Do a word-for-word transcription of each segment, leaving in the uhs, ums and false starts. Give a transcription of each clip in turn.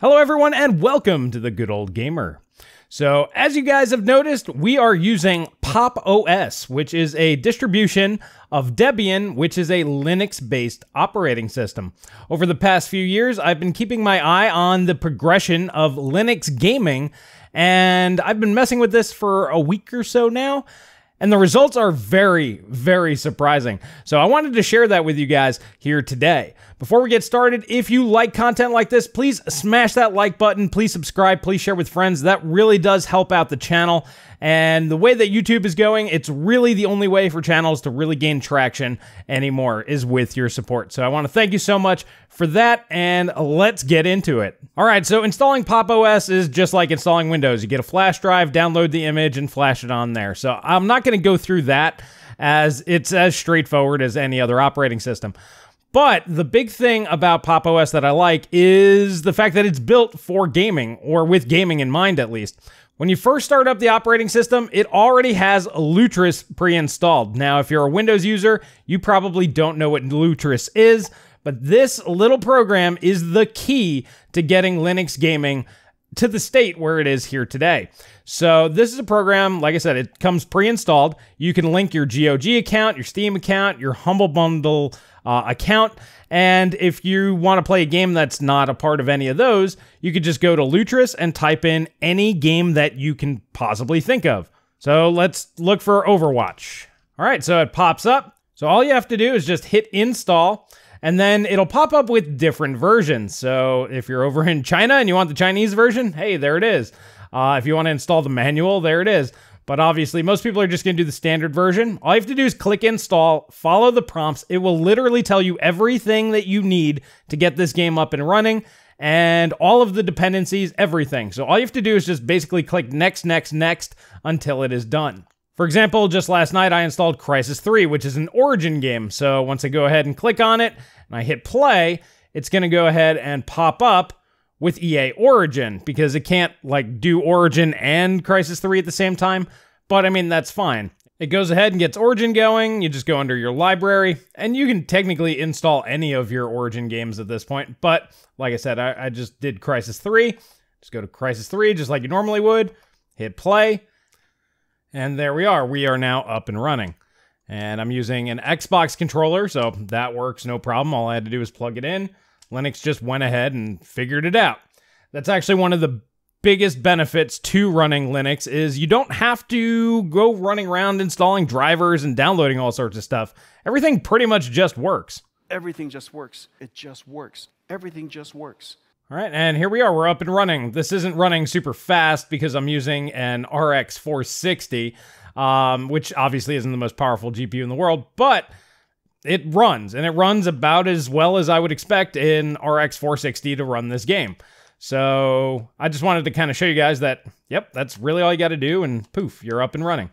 Hello everyone and welcome to the Good Old Gamer. So as you guys have noticed, we are using Pop O S, which is a distribution of Debian, which is a Linux-based operating system. Over the past few years, I've been keeping my eye on the progression of Linux gaming, and I've been messing with this for a week or so now. And the results are very, very surprising. So I wanted to share that with you guys here today. Before we get started, if you like content like this, please smash that like button. Please subscribe. Please share with friends. That really does help out the channel. And the way that YouTube is going, it's really the only way for channels to really gain traction anymore is with your support. So I want to thank you so much for that, and let's get into it. All right, so installing Pop O S is just like installing Windows. You get a flash drive, download the image, and flash it on there. So I'm not going to go through that, as it's as straightforward as any other operating system. But the big thing about Pop O S that I like is the fact that it's built for gaming, or with gaming in mind at least. When you first start up the operating system, it already has Lutris pre-installed. Now, if you're a Windows user, you probably don't know what Lutris is, but this little program is the key to getting Linux gaming to the state where it is here today. So this is a program, like I said, it comes pre-installed. You can link your G O G account, your Steam account, your Humble Bundle uh, account, and if you want to play a game that's not a part of any of those, you could just go to Lutris and type in any game that you can possibly think of. So let's look for Overwatch. All right, so it pops up. So all you have to do is just hit install, and then it'll pop up with different versions. So if you're over in China and you want the Chinese version, hey, there it is. Uh, if you want to install the manual, there it is. But obviously, most people are just going to do the standard version. All you have to do is click install, follow the prompts. It will literally tell you everything that you need to get this game up and running, and all of the dependencies, everything. So all you have to do is just basically click next, next, next until it is done. For example, just last night I installed Crysis three, which is an Origin game. So once I go ahead and click on it and I hit play, it's going to go ahead and pop up with E A Origin, because it can't like do Origin and Crysis three at the same time. But I mean, that's fine. It goes ahead and gets Origin going. You just go under your library, and you can technically install any of your Origin games at this point. But like I said, I, I just did Crysis three. Just go to Crysis three just like you normally would, hit play. And there we are. We are now up and running. And I'm using an Xbox controller, so that works no problem. All I had to do was plug it in. Linux just went ahead and figured it out. That's actually one of the biggest benefits to running Linux, is you don't have to go running around installing drivers and downloading all sorts of stuff. Everything pretty much just works. Everything just works. It just works. Everything just works. All right, and here we are, we're up and running. This isn't running super fast because I'm using an R X four sixty, um, which obviously isn't the most powerful G P U in the world, but it runs, and it runs about as well as I would expect in R X four sixty to run this game. So I just wanted to kind of show you guys that, yep, that's really all you gotta do, and poof, you're up and running.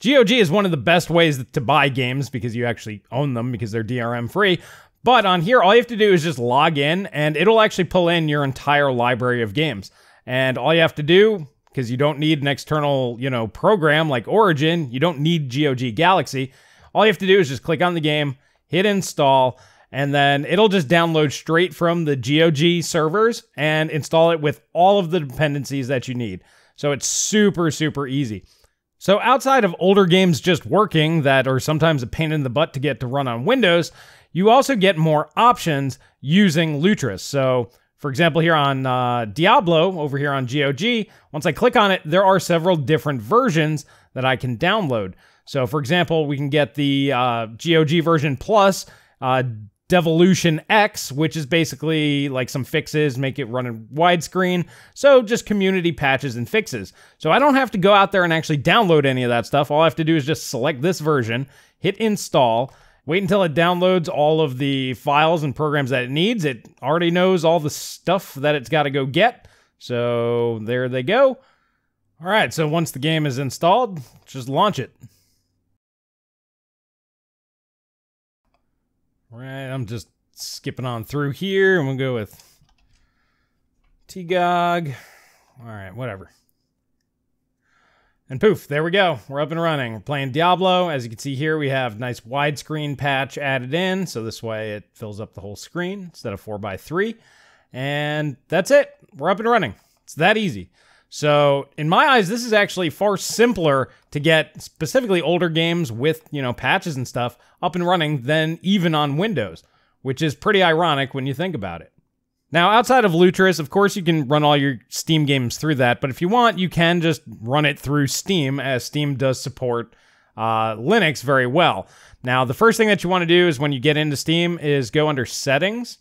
G O G is one of the best ways to buy games because you actually own them, because they're D R M free. But on here, all you have to do is just log in, and it'll actually pull in your entire library of games. And all you have to do, because you don't need an external, you know, program like Origin, you don't need G O G Galaxy, all you have to do is just click on the game, hit install, and then it'll just download straight from the G O G servers and install it with all of the dependencies that you need. So it's super, super easy. So outside of older games just working that are sometimes a pain in the butt to get to run on Windows, you also get more options using Lutris. So for example, here on uh, Diablo, over here on G O G, once I click on it, there are several different versions that I can download. So for example, we can get the uh, G O G version plus uh, Devolution X, which is basically like some fixes, make it run in widescreen. So just community patches and fixes. So I don't have to go out there and actually download any of that stuff. All I have to do is just select this version, hit install, wait until it downloads all of the files and programs that it needs. It already knows all the stuff that it's got to go get. So there they go. All right, so once the game is installed, just launch it. All right, I'm just skipping on through here, and we'll go with T G O G. All right, whatever. And poof, there we go. We're up and running. We're playing Diablo. As you can see here, we have nice widescreen patch added in, so this way it fills up the whole screen instead of four by three. and that's it. We're up and running. It's that easy. So in my eyes, this is actually far simpler to get specifically older games with, you know, patches and stuff up and running than even on Windows, which is pretty ironic when you think about it. Now, outside of Lutris, of course, you can run all your Steam games through that, but if you want, you can just run it through Steam, as Steam does support uh, Linux very well. Now, the first thing that you want to do is when you get into Steam is go under Settings,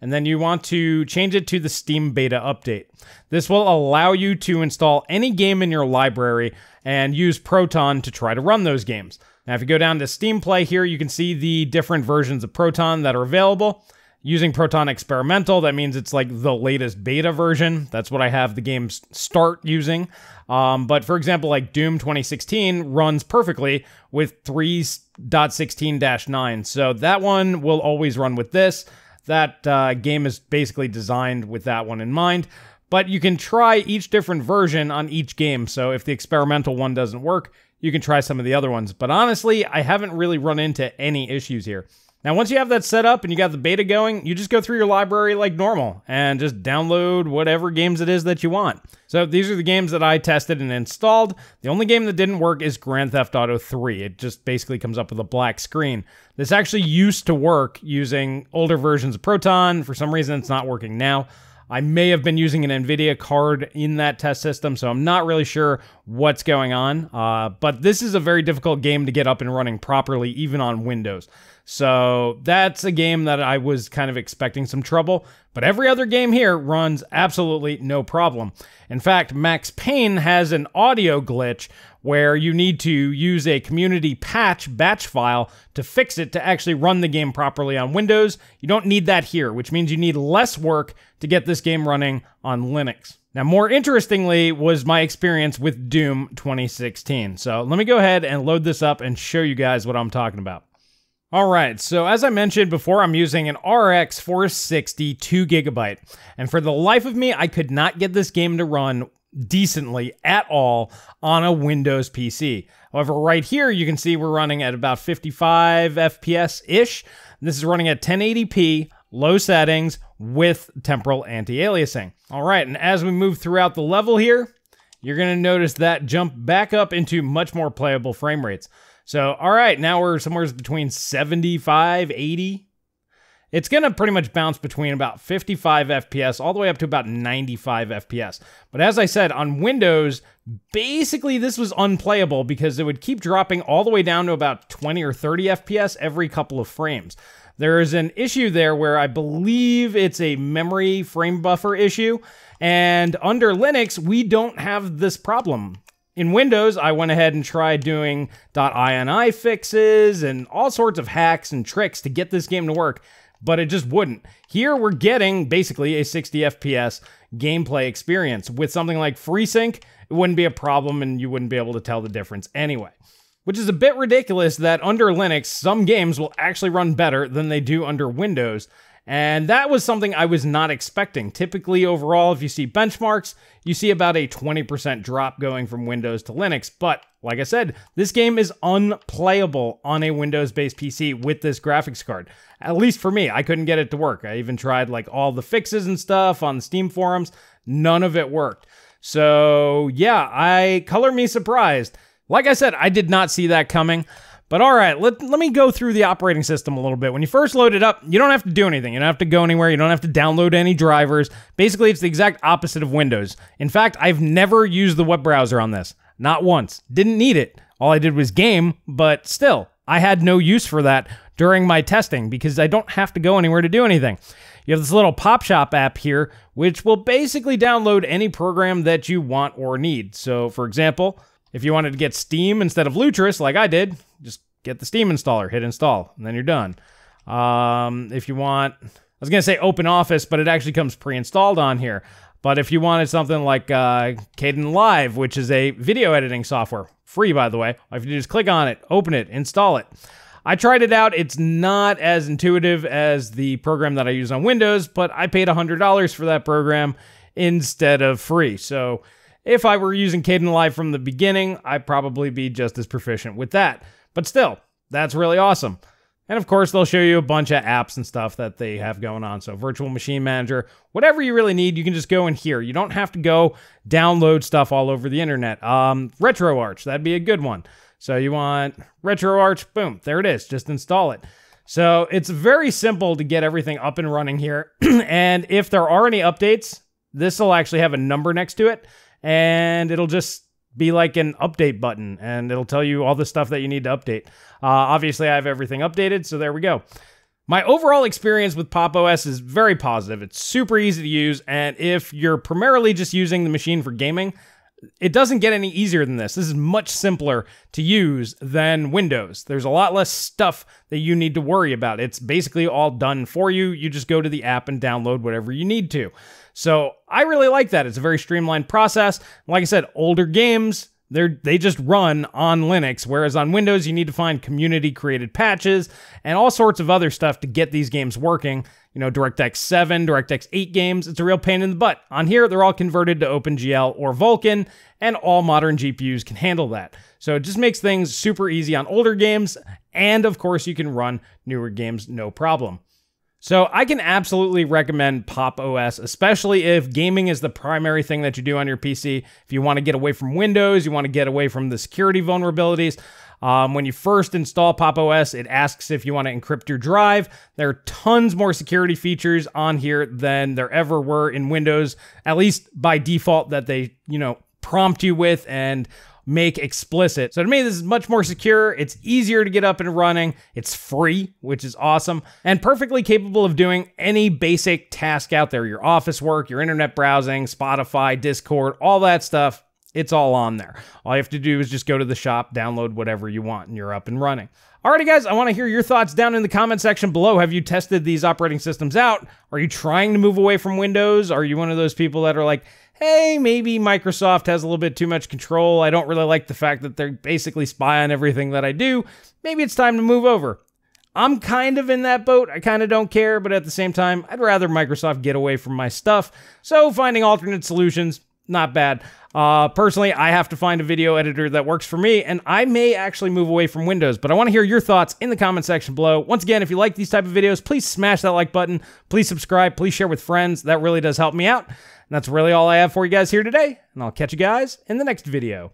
and then you want to change it to the Steam Beta Update. This will allow you to install any game in your library and use Proton to try to run those games. Now, if you go down to Steam Play here, you can see the different versions of Proton that are available. Using Proton Experimental, that means it's like the latest beta version. That's what I have the games start using. Um, but for example, like Doom twenty sixteen runs perfectly with three point sixteen dash nine. So that one will always run with this. That uh, game is basically designed with that one in mind. But you can try each different version on each game. So if the experimental one doesn't work, you can try some of the other ones. But honestly, I haven't really run into any issues here. Now, once you have that set up and you got the beta going, you just go through your library like normal and just download whatever games it is that you want. So these are the games that I tested and installed. The only game that didn't work is Grand Theft Auto three. It just basically comes up with a black screen. This actually used to work using older versions of Proton. For some reason, it's not working now. I may have been using an NVIDIA card in that test system, so I'm not really sure what's going on. Uh, but this is a very difficult game to get up and running properly, even on Windows. So that's a game that I was kind of expecting some trouble. But every other game here runs absolutely no problem. In fact, Max Payne has an audio glitch where you need to use a community patch batch file to fix it to actually run the game properly on Windows. You don't need that here, which means you need less work to get this game running on Linux. Now, more interestingly was my experience with Doom twenty sixteen. So let me go ahead and load this up and show you guys what I'm talking about. All right, so as I mentioned before, I'm using an R X four sixty two gigabyte. And for the life of me, I could not get this game to run decently at all on a Windows P C. However, right here, you can see we're running at about fifty-five F P S-ish. This is running at ten eighty p, low settings, with temporal anti-aliasing. All right, and as we move throughout the level here, you're gonna notice that jump back up into much more playable frame rates. So, all right, now we're somewhere between seventy-five, eighty. It's going to pretty much bounce between about fifty-five F P S all the way up to about ninety-five F P S. But as I said, on Windows, basically this was unplayable because it would keep dropping all the way down to about twenty or thirty F P S every couple of frames. There is an issue there where I believe it's a memory frame buffer issue. And under Linux, we don't have this problem. In Windows, I went ahead and tried doing .ini fixes and all sorts of hacks and tricks to get this game to work, but it just wouldn't. Here, we're getting basically a sixty F P S gameplay experience. With something like FreeSync, it wouldn't be a problem and you wouldn't be able to tell the difference anyway. Which is a bit ridiculous that under Linux, some games will actually run better than they do under Windows. And that was something I was not expecting. Typically, overall, if you see benchmarks, you see about a twenty percent drop going from Windows to Linux. But like I said, this game is unplayable on a Windows-based P C with this graphics card. At least for me, I couldn't get it to work. I even tried like all the fixes and stuff on the Steam forums. None of it worked. So yeah, I color me surprised. Like I said, I did not see that coming. But all right, let, let me go through the operating system a little bit. When you first load it up, you don't have to do anything. You don't have to go anywhere. You don't have to download any drivers. Basically, it's the exact opposite of Windows. In fact, I've never used the web browser on this. Not once. Didn't need it. All I did was game, but still, I had no use for that during my testing because I don't have to go anywhere to do anything. You have this little Pop Shop app here, which will basically download any program that you want or need. So, for example, if you wanted to get Steam instead of Lutris, like I did, just get the Steam installer, hit install, and then you're done. Um, if you want, I was going to say OpenOffice, but it actually comes pre-installed on here. But if you wanted something like uh, Kdenlive, which is a video editing software, free by the way, if you just click on it, open it, install it. I tried it out. It's not as intuitive as the program that I use on Windows, but I paid one hundred dollars for that program instead of free. So if I were using Kdenlive from the beginning, I'd probably be just as proficient with that. But still, that's really awesome. And of course, they'll show you a bunch of apps and stuff that they have going on. So Virtual Machine Manager, whatever you really need, you can just go in here. You don't have to go download stuff all over the internet. Um, RetroArch, that'd be a good one. So you want RetroArch, boom, there it is. Just install it. So it's very simple to get everything up and running here. And if there are any updates, this will actually have a number next to it. And it'll just be like an update button, and it'll tell you all the stuff that you need to update. Uh, obviously, I have everything updated, so there we go. My overall experience with Pop O S is very positive. It's super easy to use, and if you're primarily just using the machine for gaming, it doesn't get any easier than this. This is much simpler to use than Windows. There's a lot less stuff that you need to worry about. It's basically all done for you. You just go to the app and download whatever you need to. So I really like that. It's a very streamlined process. Like I said, older games, they're, they just run on Linux, whereas on Windows, you need to find community-created patches and all sorts of other stuff to get these games working. You know, DirectX seven, DirectX eight games, it's a real pain in the butt. On here, they're all converted to OpenGL or Vulkan, and all modern G P Us can handle that. So it just makes things super easy on older games, and of course, you can run newer games no problem. So I can absolutely recommend Pop O S, especially if gaming is the primary thing that you do on your P C. If you want to get away from Windows, you want to get away from the security vulnerabilities. Um, when you first install Pop O S, it asks if you want to encrypt your drive. There are tons more security features on here than there ever were in Windows, at least by default that they, you know, prompt you with and make explicit. So to me, this is much more secure. It's easier to get up and running. It's free, which is awesome, and perfectly capable of doing any basic task out there. Your office work, your internet browsing, Spotify, Discord, all that stuff. It's all on there. All you have to do is just go to the shop, download whatever you want, and you're up and running. Alrighty, guys, I want to hear your thoughts down in the comment section below. Have you tested these operating systems out? Are you trying to move away from Windows? Are you one of those people that are like, hey, maybe Microsoft has a little bit too much control. I don't really like the fact that they basically spy on everything that I do. Maybe it's time to move over. I'm kind of in that boat. I kind of don't care, but at the same time, I'd rather Microsoft get away from my stuff. So finding alternate solutions, not bad. Uh, personally, I have to find a video editor that works for me, and I may actually move away from Windows, but I want to hear your thoughts in the comment section below. Once again, if you like these type of videos, please smash that like button. Please subscribe. Please share with friends. That really does help me out. And that's really all I have for you guys here today, and I'll catch you guys in the next video.